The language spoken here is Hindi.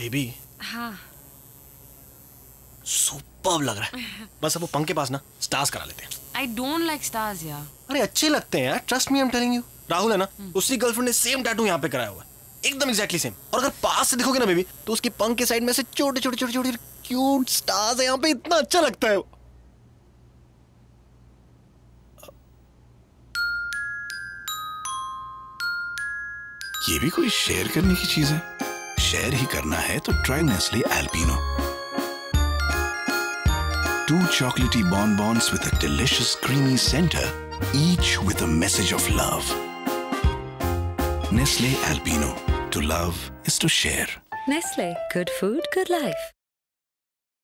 बेबी। हाँ। सुपर्ब लग रहा है। बस अब वो पंख के पास ना स्टार्स करा लेते हैं। I don't like stars यार। अरे अच्छे लगते हैं यार, trust me I'm telling you। Rahul है ना, उसकी गर्लफ्रेंड ने सेम टैटू यहाँ पे कराया हुआ है, एकदम एग्जैक्टली सेम। और अगर पास से देखोगे ना बेबी, तो उसकी पंख के साइड में से छोटे छोटे छोटे छोटे क्यूट स्टार्स है यहाँ पे, इतना अच्छा लगता है। ये भी कोई शेयर करने की चीज है? शेयर ही करना है तो try Nestle Alpino. 2 chocolatey bonbons with a delicious creamy center, each with a message of love. Nestle Alpino. To love is to share. Nestle. Good food, good life.